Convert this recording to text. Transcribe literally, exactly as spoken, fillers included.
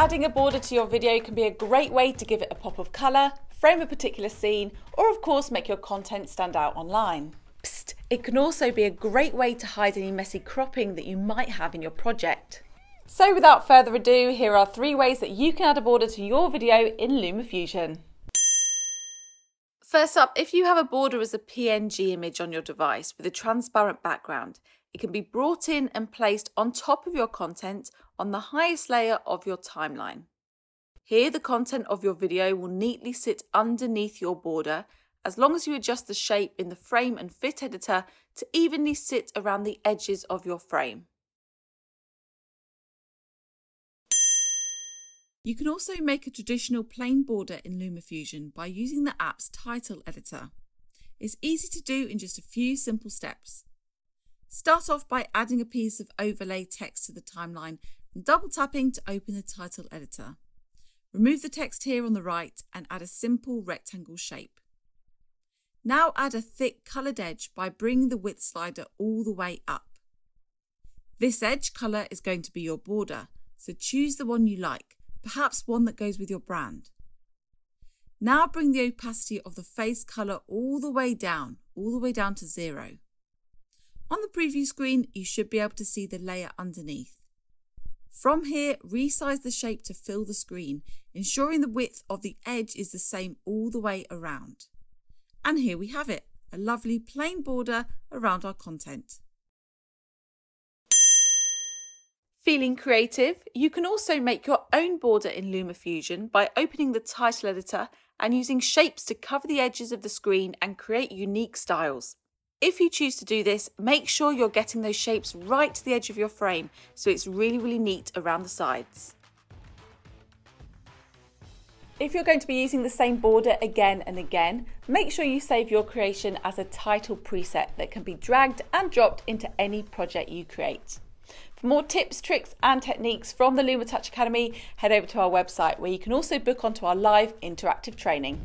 Adding a border to your video can be a great way to give it a pop of colour, frame a particular scene, or of course make your content stand out online. Psst, it can also be a great way to hide any messy cropping that you might have in your project. So without further ado, here are three ways that you can add a border to your video in LumaFusion. First up, if you have a border as a P N G image on your device with a transparent background, it can be brought in and placed on top of your content on the highest layer of your timeline. Here, the content of your video will neatly sit underneath your border as long as you adjust the shape in the frame and fit editor to evenly sit around the edges of your frame. You can also make a traditional plain border in LumaFusion by using the app's title editor. It's easy to do in just a few simple steps. Start off by adding a piece of overlay text to the timeline and double tapping to open the title editor. Remove the text here on the right and add a simple rectangle shape. Now add a thick coloured edge by bringing the width slider all the way up. This edge colour is going to be your border, so choose the one you like, perhaps one that goes with your brand. Now bring the opacity of the face colour all the way down, all the way down to zero. On the preview screen, you should be able to see the layer underneath. From here, resize the shape to fill the screen, ensuring the width of the edge is the same all the way around. And here we have it, a lovely plain border around our content. Feeling creative? You can also make your own border in LumaFusion by opening the title editor and using shapes to cover the edges of the screen and create unique styles. If you choose to do this, make sure you're getting those shapes right to the edge of your frame so it's really, really neat around the sides. If you're going to be using the same border again and again, make sure you save your creation as a title preset that can be dragged and dropped into any project you create. For more tips, tricks and techniques from the LumaTouch Academy, head over to our website where you can also book onto our live interactive training.